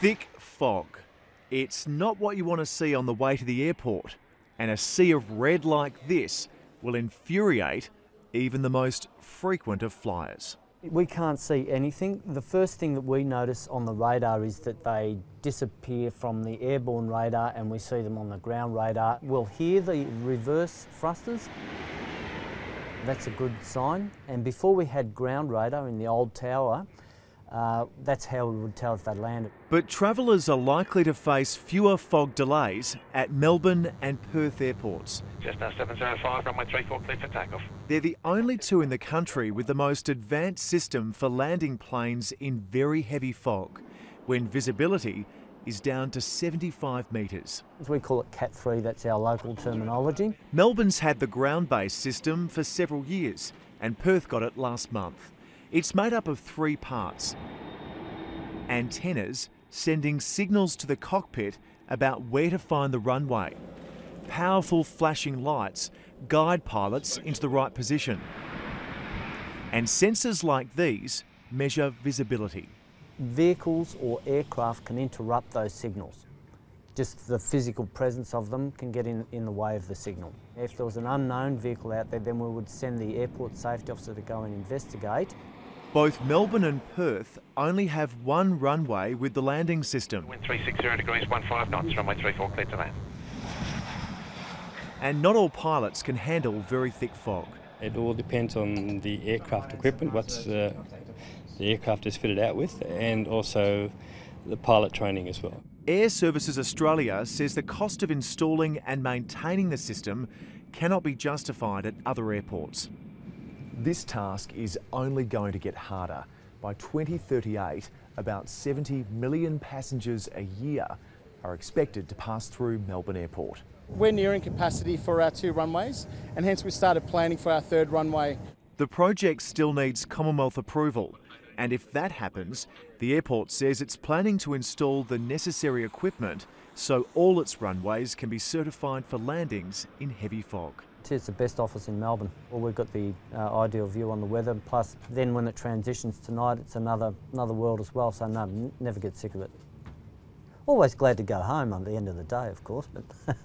Thick fog. It's not what you want to see on the way to the airport, and a sea of red like this will infuriate even the most frequent of flyers. We can't see anything. The first thing that we notice on the radar is that they disappear from the airborne radar and we see them on the ground radar. We'll hear the reverse thrusters. That's a good sign. And before we had ground radar in the old tower, that's how we would tell if they landed. But travellers are likely to face fewer fog delays at Melbourne and Perth airports. Just 705, runway 34, clear for takeoff. They're the only two in the country with the most advanced system for landing planes in very heavy fog, when visibility is down to 75 metres. We call it Cat 3, that's our local terminology. Melbourne's had the ground-based system for several years, and Perth got it last month. It's made up of three parts. Antennas sending signals to the cockpit about where to find the runway. Powerful flashing lights guide pilots into the right position. And sensors like these measure visibility. Vehicles or aircraft can interrupt those signals. Just the physical presence of them can get in the way of the signal. If there was an unknown vehicle out there, then we would send the airport safety officer to go and investigate. Both Melbourne and Perth only have one runway with the landing system. Wind 360 degrees, 15 knots, runway 34, clear to land. And not all pilots can handle very thick fog. It all depends on the aircraft equipment, what the aircraft is fitted out with, and also the pilot training as well. Air Services Australia says the cost of installing and maintaining the system cannot be justified at other airports. This task is only going to get harder. By 2038, about 70 million passengers a year are expected to pass through Melbourne Airport. We're nearing capacity for our two runways, and hence we started planning for our third runway. The project still needs Commonwealth approval, and if that happens, the airport says it's planning to install the necessary equipment so all its runways can be certified for landings in heavy fog. It's the best office in Melbourne. Well, we've got the ideal view on the weather, plus then when it transitions tonight, it's another world as well, so no, never get sick of it. Always glad to go home at the end of the day, of course, but